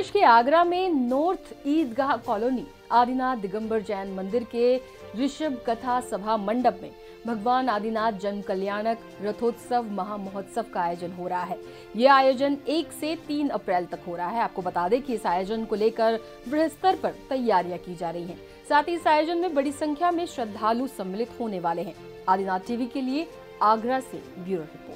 प्रदेश के आगरा में नोर्थईदगाहकॉलोनी आदिनाथ दिगंबर जैन मंदिर के ऋषभ कथा सभा मंडप में भगवान आदिनाथ जन्म कल्याणक रथोत्सव महा महोत्सव का आयोजन हो रहा है। ये आयोजन 1 से 3 अप्रैल तक हो रहा है। आपको बता दें कि इस आयोजन को लेकर बड़े स्तर पर तैयारियां की जा रही हैं। साथ ही इस आयोजन में बड़ी संख्या में श्रद्धालु सम्मिलित होने वाले हैं। आदिनाथ टीवी के लिए आगरा से ब्यूरो रिपोर्ट।